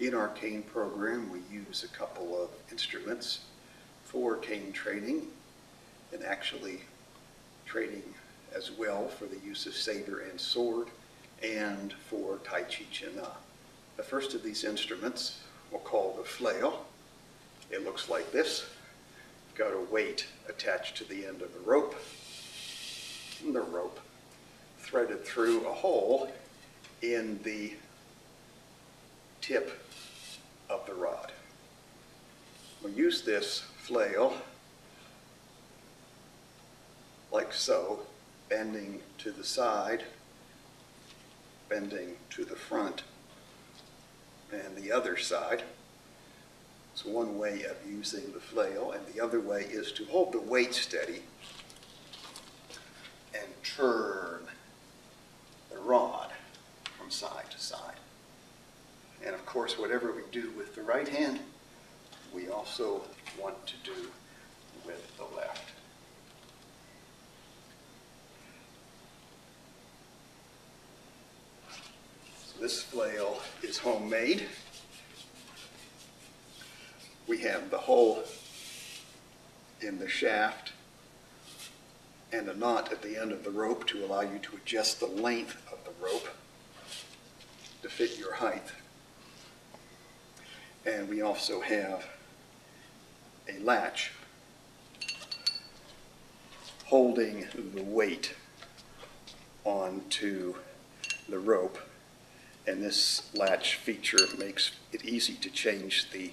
In our cane program, we use a couple of instruments for cane training, and actually training as well for the use of saber and sword and for Tai Chi Qin Na. The first of these instruments we'll call the flail. It looks like this. You've got a weight attached to the end of the rope, and the rope threaded through a hole in the tip of the rod. We use this flail like so, bending to the side, bending to the front, and the other side. It's one way of using the flail, and the other way is to hold the weight steady and turn the rod from side to side. And of course, whatever we do with the right hand, we also want to do with the left. So this flail is homemade. We have the hole in the shaft and a knot at the end of the rope to allow you to adjust the length of the rope to fit your height. And we also have a latch holding the weight onto the rope. And this latch feature makes it easy to change the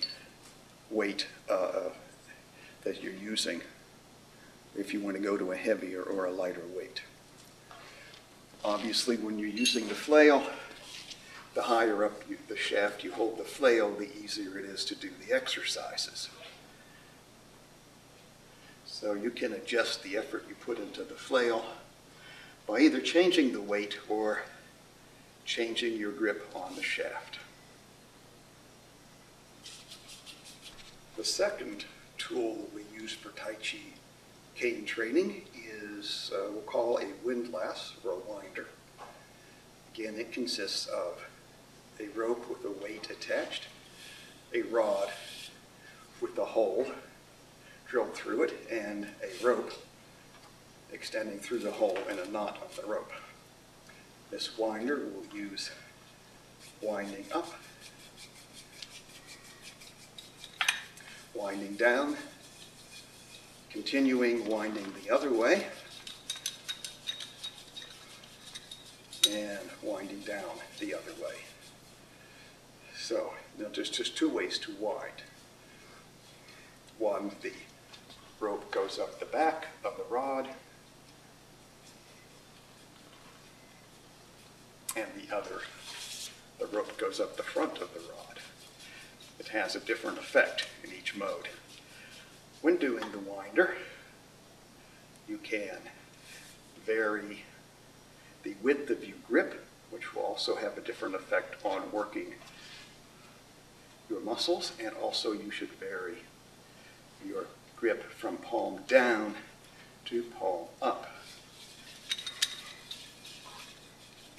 weight that you're using if you want to go to a heavier or a lighter weight. Obviously, when you're using the flail, the higher up the shaft you hold the flail, the easier it is to do the exercises. So you can adjust the effort you put into the flail by either changing the weight or changing your grip on the shaft. The second tool we use for Tai Chi cane training is we'll call a windlass or a winder. Again, it consists of a rope with a weight attached, a rod with a hole drilled through it, and a rope extending through the hole and a knot on the rope. This winder we'll use winding up, winding down, continuing winding the other way, and winding down the other way. So now there's just two ways to wind. One, the rope goes up the back of the rod, and the other, the rope goes up the front of the rod. It has a different effect in each mode. When doing the winder, you can vary the width of your grip, which will also have a different effect on working your muscles, and also you should vary your grip from palm down to palm up.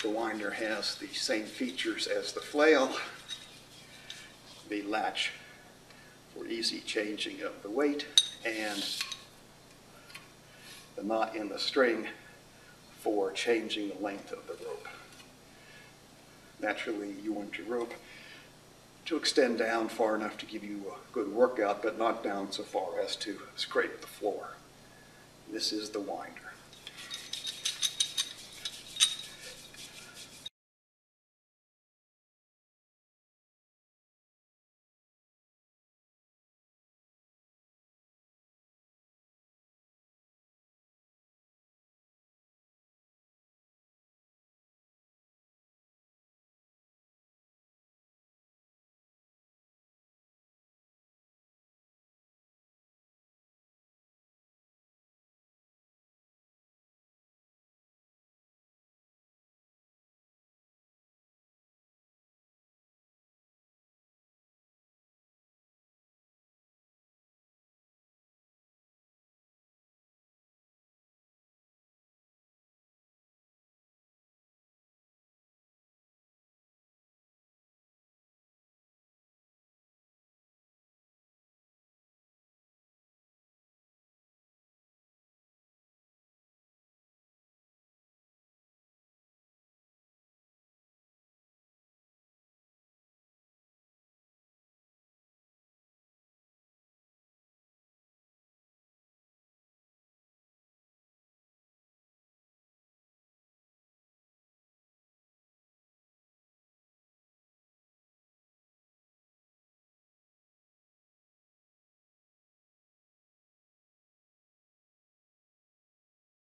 The winder has the same features as the flail, the latch for easy changing of the weight, and the knot in the string for changing the length of the rope. Naturally, you want your rope to extend down far enough to give you a good workout, but not down so far as to scrape the floor. This is the winder.